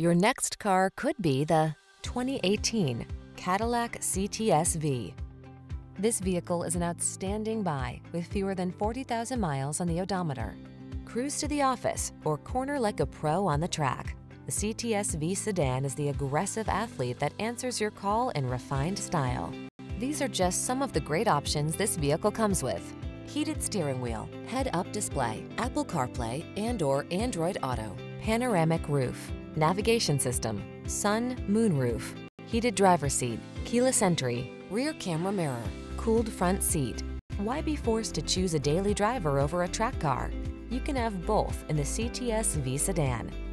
Your next car could be the 2018 Cadillac CTS-V. This vehicle is an outstanding buy with fewer than 40,000 miles on the odometer. Cruise to the office or corner like a pro on the track. The CTS-V sedan is the aggressive athlete that answers your call in refined style. These are just some of the great options this vehicle comes with: heated steering wheel, head-up display, Apple CarPlay and/or Android Auto, panoramic roof, navigation system, sun, moon roof, heated driver's seat, keyless entry, rear camera mirror, cooled front seat. Why be forced to choose a daily driver over a track car? You can have both in the CTS-V sedan.